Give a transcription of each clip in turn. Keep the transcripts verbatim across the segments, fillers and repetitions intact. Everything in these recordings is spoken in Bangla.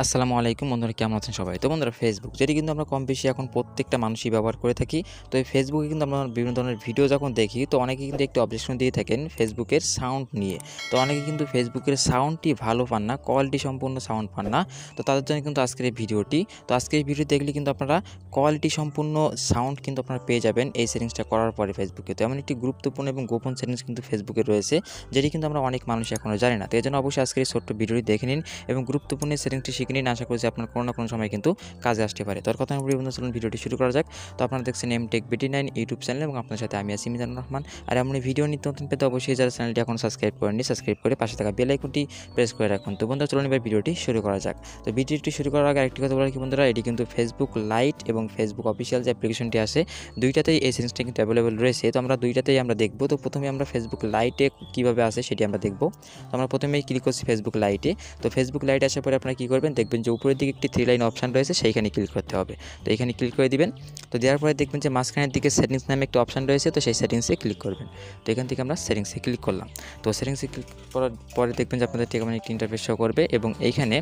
আসসালামু আলাইকুম বন্ধুরা, কেমন আছেন সবাই? তো বন্ধুরা, ফেসবুক যেটি কিন্তু আমরা কম বেশি এখন প্রত্যেকটা মানুষই ব্যবহার করে থাকি। তো এই ফেসবুকে কিন্তু আমরা বিভিন্ন ধরনের ভিডিও যখন দেখি, তো অনেকে কিন্তু একটি অবজেকশন দিয়ে থাকেন ফেসবুকের সাউন্ড নিয়ে। তো অনেকে কিন্তু ফেসবুকের সাউন্ডটি ভালো পান না, কোয়ালিটি সম্পূর্ণ সাউন্ড পান না। তো তাদের জন্য কিন্তু আজকের এই ভিডিওটি। তো আজকের এই ভিডিও দেখলে কিন্তু আপনারা কোয়ালিটি সম্পূর্ণ সাউন্ড কিন্তু আপনারা পেয়ে যাবেন এই সেটিংসটা করার পরে ফেসবুকে। তো এমন একটি গুরুত্বপূর্ণ এবং গোপন সেটিংস কিন্তু ফেসবুকে রয়েছে, যেটি কিন্তু আমরা অনেক মানুষ এখনও জানি না। তো এই জন্য অবশ্যই আজকের এই ছোট্ট ভিডিওটি দেখে নিন এবং গুরুত্বপূর্ণ সেটিংসটি শিখে নিন। আশা করছি আপনার কোনো না কোনো সময় কিন্তু কাজে আসতে পারে। তো আর কথা বলি বন্ধুরা, চলুন ভিডিওটি শুরু করা যাক। তো আপনারা দেখছেন এমটেক বিটি নাইন ইউটিউব চ্যানেল এবং আপনার সাথে আমি আছি মিজানুর রহমান। আর এমন ভিডিও নিত্য নতুন পেতে অবশ্যই যারা চ্যানেলটি এখন সাবস্ক্রাইব করেননি, সাবস্ক্রাইব করে পাশে থাকা বেল আইকনটি প্রেস করে রাখুন। তো বন্ধুরা চলুন এবার ভিডিওটি শুরু করা যাক। তো ভিডিওটি শুরু করার আগে আরেকটি কথা বলার কি বন্ধুরা, এটি কিন্তু ফেসবুক লাইট এবং ফেসবুক অফিসিয়াল যে অ্যাপ্লিকেশনটি আছে, দুইটাতেই এই সেটিংসটা কিন্তু অ্যাভেলেবেল রয়েছে। তো আমরা দুইটাতেই আমরা দেখবো। তো প্রথমে আমরা ফেসবুক লাইটে কীভাবে আসে সেটি আমরা দেখবো। তো আমরা প্রথমেই ক্লিক করছি ফেসবুক লাইটে। তো ফেসবুক লাইট আসার পরে আপনারা কী করবেন, দেখবেন যে উপরের দিকে একটি থ্রি লাইন অপশান রয়েছে, সেইখানে ক্লিক করতে হবে। তো এখানে ক্লিক করে দিবেন। তো দেওয়ার পরে দেখবেন যে মাঝখানের দিকে সেটিংস নামে একটা অপশান রয়েছে, তো সেই সেটিংসে ক্লিক করবেন। তো এখান থেকে আমরা সেটিংসে ক্লিক করলাম। তো সেটিংসে ক্লিক করার পরে দেখবেন যে আপনাদের ঠিক মানে একটি ইন্টারফেস শো করবে এবং এইখানে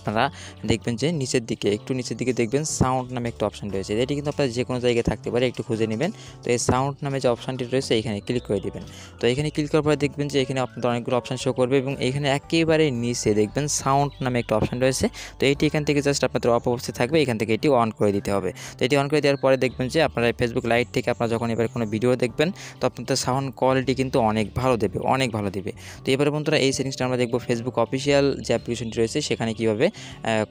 আপনারা দেখবেন যে নিচের দিকে একটু নিচের দিকে দেখবেন সাউন্ড নামে একটা অপশান রয়েছে। এটি কিন্তু আপনার যে কোনো জায়গায় থাকতে পারে, একটু খুঁজে নেবেন। তো এই সাউন্ড নামে যে অপশানটি রয়েছে এখানে ক্লিক করে দেবেন। তো এখানে ক্লিক করার পরে দেখবেন যে এখানে আপনাদের অনেকগুলো অপশান শো করবে এবং এখানে একেবারে নিচে দেখবেন সাউন্ড নামে একটা অপশান রয়েছে। তো এটি এখান থেকে জাস্ট আপনাদের অফ অবস্থায় থাকবে, এখান থেকে এটি অন করে দিতে হবে। তো এটি অন করে দেওয়ার পরে দেখবেন যে আপনারা ফেসবুক লাইট থেকে আপনারা যখন এবার কোনো ভিডিও দেখবেন, তো আপনাদের সাউন্ড কোয়ালিটি কিন্তু অনেক ভালো দেবে, অনেক ভালো দেবে। তো এবারে বন্ধুরা এই সেটিংসটা আমরা দেখব ফেসবুক অফিসিয়াল যে অ্যাপ্লিকেশনটি রয়েছে সেখানে কীভাবে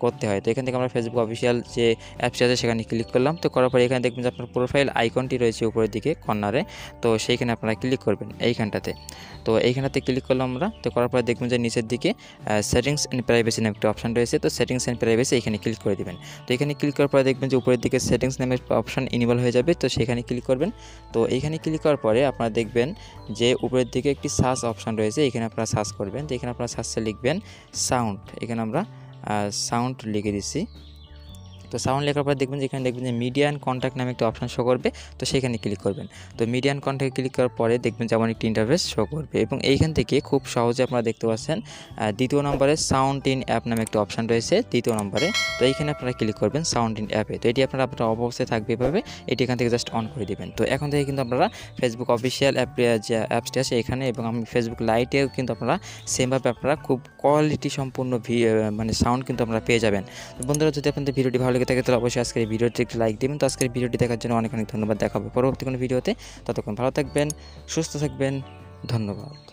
করতে হয়। তো এখান থেকে আমরা ফেসবুক অফিসিয়াল যে অ্যাপস আছে সেখানে ক্লিক করলাম। তো করার পরে এখানে দেখবেন যে আপনার প্রোফাইল আইকনটি রয়েছে উপরের দিকে কর্নারে, তো সেইখানে আপনারা ক্লিক করবেন এইখানটাতে। তো এইখানটাতে ক্লিক করলাম আমরা। তো করার পরে দেখবেন যে নিচের দিকে সেটিংস অ্যান্ড প্রাইভেসি নামে একটা অপশান রয়েছে, তো সেটিংস অ্যান্ড প্রাইভেসি এখানে ক্লিক করে দেবেন। তো এখানে ক্লিক করার পরে দেখবেন যে উপরের দিকে সেটিংস নামের অপশান ইনেবল হয়ে যাবে, তো সেখানে ক্লিক করবেন। তো এইখানে ক্লিক করার পরে আপনারা দেখবেন যে উপরের দিকে একটি সার্চ অপশান রয়েছে, এখানে আপনারা সার্চ করবেন। তো এখানে আপনারা সার্চে লিখবেন সাউন্ড, এখানে আমরা সাউন্ড লিখে দিচ্ছি। তো সাউন্ড লেখার পর দেখবেন যে এখানে দেখবেন যে মিডিয়া অ্যান্ড কন্ট্যাক্ট নামে একটা অপশান শো করবে, তো সেখানে ক্লিক করবেন। তো মিডিয়া অ্যান্ড কন্ট্যাক্ট ক্লিক করার পরে দেখবেন যেমন একটি ইন্টারফেস শো করবে এবং এইখান থেকে খুব সহজে আপনারা দেখতে পাচ্ছেন দ্বিতীয় নম্বরে সাউন্ড ইন অ্যাপ নামে একটা অপশান রয়েছে, দ্বিতীয় নম্বরে। তো এইখানে আপনারা ক্লিক করবেন সাউন্ড ইন অ্যাপে। তো এটি আপনারা আপনার অবশ্যই থাকবে এভাবে, এটি এখান থেকে জাস্ট অন করে দেবেন। তো এখন থেকে কিন্তু আপনারা ফেসবুক অফিসিয়াল অ্যাপ যে অ্যাপসটি আছে এখানে এবং আমি ফেসবুক লাইটেও কিন্তু আপনারা সেমভাবে আপনারা খুব কোয়ালিটি সম্পূর্ণ মানে সাউন্ড কিন্তু আপনারা পেয়ে যাবেন। বন্ধুরা যদি আপনাদের ভিডিওটি ভালো থাকে তাহলে অবশ্যই আজকের এই ভিডিওটি একটু লাইক দেবেন। তো আজকের ভিডিওটি দেখার জন্য অনেক অনেক ধন্যবাদ। দেখা হবে পরবর্তী কোনো ভিডিওতে। ততক্ষণ ভালো থাকবেন, সুস্থ থাকবেন, ধন্যবাদ।